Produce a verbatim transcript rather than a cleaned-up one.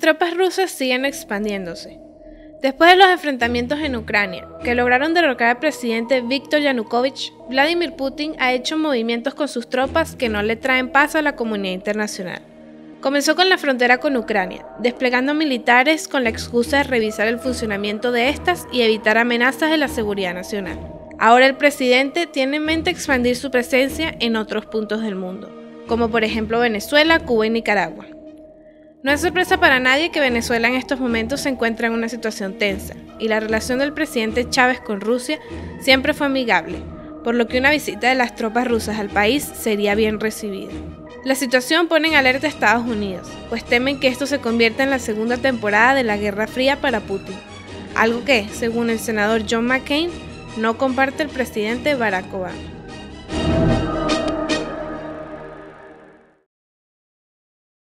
tropas rusas siguen expandiéndose. Después de los enfrentamientos en Ucrania, que lograron derrocar al presidente Viktor Yanukovych, Vladimir Putin ha hecho movimientos con sus tropas que no le traen paz a la comunidad internacional. Comenzó con la frontera con Ucrania, desplegando militares con la excusa de revisar el funcionamiento de estas y evitar amenazas de la seguridad nacional. Ahora el presidente tiene en mente expandir su presencia en otros puntos del mundo, como por ejemplo Venezuela, Cuba y Nicaragua. No es sorpresa para nadie que Venezuela en estos momentos se encuentra en una situación tensa, y la relación del presidente Chávez con Rusia siempre fue amigable, por lo que una visita de las tropas rusas al país sería bien recibida. La situación pone en alerta a Estados Unidos, pues temen que esto se convierta en la segunda temporada de la Guerra Fría para Putin, algo que, según el senador John McCain, no comparte el presidente Barack Obama.